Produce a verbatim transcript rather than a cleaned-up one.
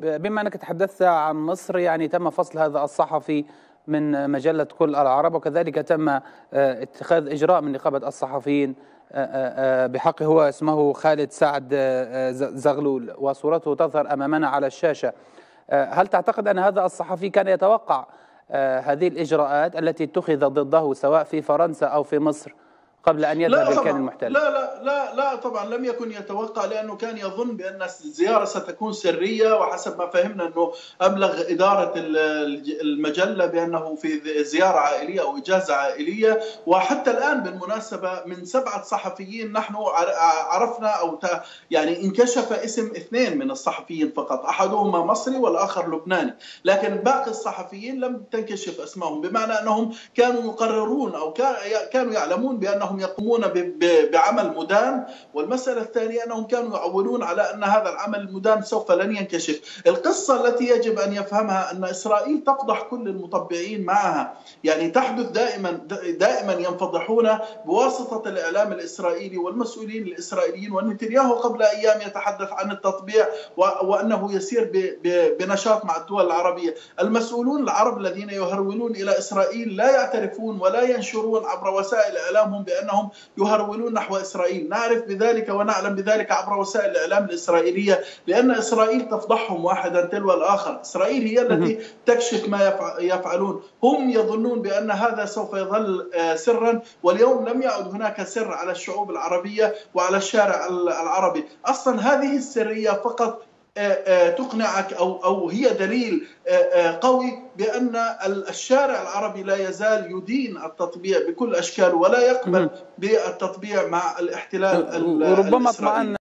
بما أنك تحدثت عن مصر، يعني تم فصل هذا الصحفي من مجلة كل العرب، وكذلك تم اتخاذ إجراء من نقابة الصحفيين بحقه، هو اسمه خالد سعد زغلول وصورته تظهر أمامنا على الشاشة. هل تعتقد أن هذا الصحفي كان يتوقع هذه الإجراءات التي اتخذت ضده سواء في فرنسا أو في مصر قبل أن يذهب الكيان المحتل؟ لا لا لا لا طبعا لم يكن يتوقع، لأنه كان يظن بأن الزيارة ستكون سرية، وحسب ما فهمنا أنه أبلغ إدارة المجلة بأنه في زيارة عائلية أو إجازة عائلية. وحتى الآن بالمناسبة من سبعة صحفيين نحن عرفنا أو يعني انكشف اسم اثنين من الصحفيين فقط، أحدهما مصري والآخر لبناني، لكن باقي الصحفيين لم تنكشف أسمائهم، بمعنى أنهم كانوا يقررون أو كانوا يعلمون بأنهم يقومون بعمل مدان. والمسألة الثانية أنهم كانوا يعولون على أن هذا العمل المدان سوف لن ينكشف. القصة التي يجب أن يفهمها أن إسرائيل تفضح كل المطبعين معها، يعني تحدث دائما دائما ينفضحون بواسطة الإعلام الإسرائيلي والمسؤولين الإسرائيليين. ونتنياهو قبل أيام يتحدث عن التطبيع وأنه يسير بنشاط مع الدول العربية. المسؤولون العرب الذين يهرولون إلى إسرائيل لا يعترفون ولا ينشرون عبر وسائل إعلامهم بأنهم يهرولون نحو إسرائيل، نعرف بذلك ونعلم بذلك عبر وسائل الإعلام الإسرائيلية، لأن إسرائيل تفضحهم واحدا تلو الآخر. إسرائيل هي التي تكشف ما يفعلون. هم يظنون بأن هذا سوف يظل سرا، واليوم لم يعد هناك سر على الشعوب العربية وعلى الشارع العربي. أصلا هذه السرية فقط تقنعك أو أو هي دليل قوي بأن الشارع العربي لا يزال يدين التطبيع بكل أشكاله ولا يقبل بالتطبيع مع الاحتلال الإسرائيلي.